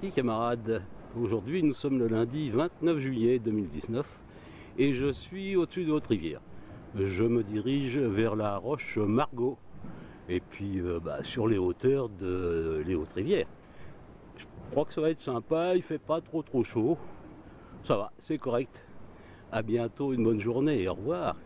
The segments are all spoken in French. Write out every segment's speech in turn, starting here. Petits camarades, aujourd'hui nous sommes le lundi 29 juillet 2019 et je suis au-dessus de Hautes-Rivières. Je me dirige vers la Roche Margot et puis sur les hauteurs de les Hautes-Rivières. Je crois que ça va être sympa, il fait pas trop chaud. Ça va, c'est correct. À bientôt, une bonne journée et au revoir.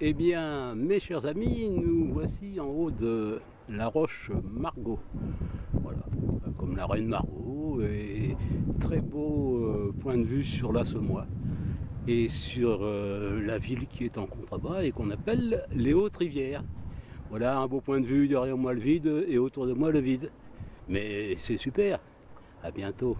Eh bien, mes chers amis, nous voici en haut de la Roche Margot. Voilà, comme la Reine Margot, et très beau point de vue sur la Semois et sur la ville qui est en contrebas et qu'on appelle les Hautes-Rivières. Voilà, un beau point de vue, derrière moi le vide et autour de moi le vide. Mais c'est super, à bientôt.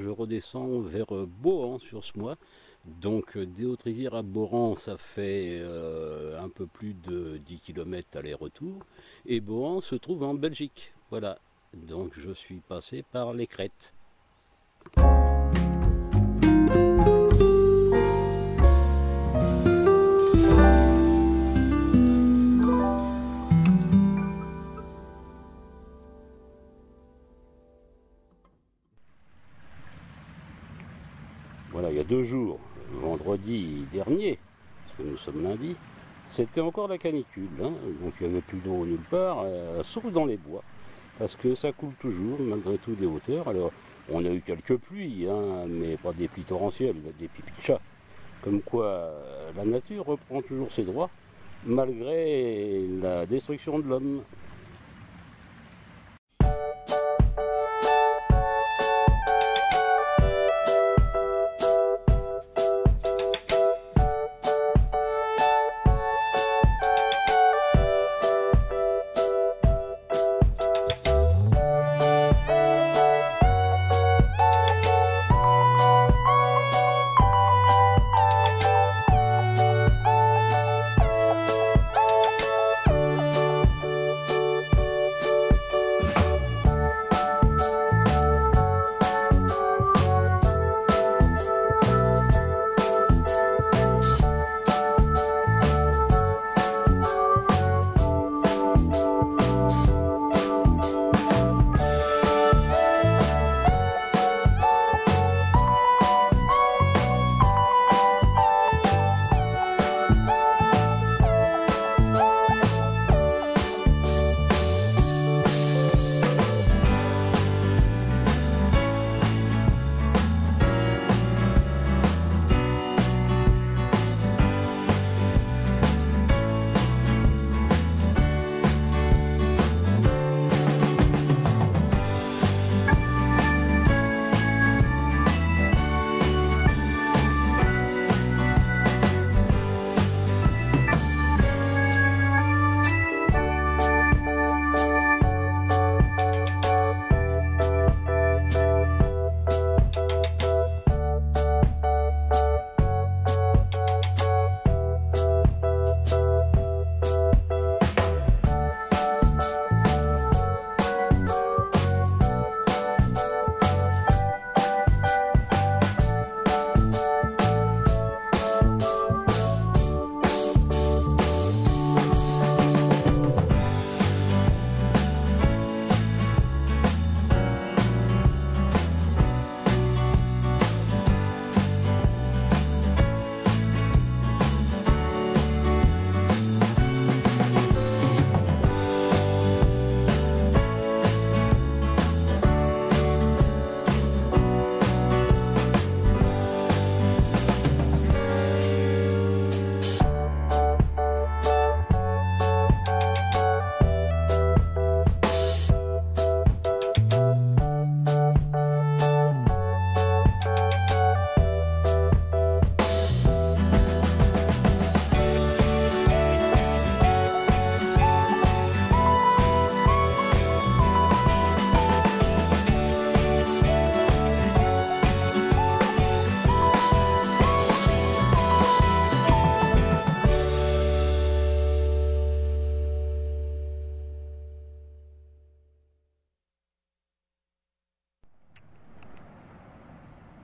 je redescends vers Bohan-sur-Semois. Donc des Hautes-Rivières à Bohan, ça fait un peu plus de 10 km aller-retour. Et Bohan se trouve en Belgique. Voilà, donc je suis passé par les crêtes. Voilà, il y a 2 jours, vendredi dernier, parce que nous sommes lundi, c'était encore la canicule, hein, donc il n'y avait plus d'eau nulle part, sauf dans les bois, parce que ça coule toujours, malgré tout, des hauteurs. Alors, on a eu quelques pluies, hein, mais pas des pluies torrentielles, des pipis de chat. Comme quoi, la nature reprend toujours ses droits, malgré la destruction de l'homme.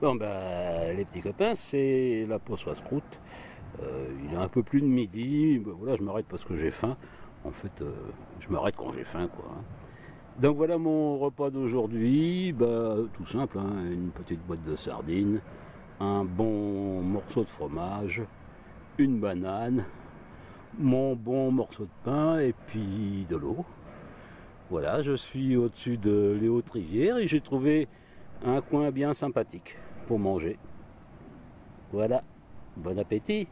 Bon ben, les petits copains, c'est la pause à scroute. Il est un peu plus de midi. Ben voilà, je m'arrête parce que j'ai faim. En fait, je m'arrête quand j'ai faim, quoi. Donc voilà mon repas d'aujourd'hui. Ben, tout simple, hein, une petite boîte de sardines, un bon morceau de fromage, une banane, mon bon morceau de pain et puis de l'eau. Voilà, je suis au-dessus de les Hautes-Rivières et j'ai trouvé un coin bien sympathique pour manger. Voilà, bon appétit!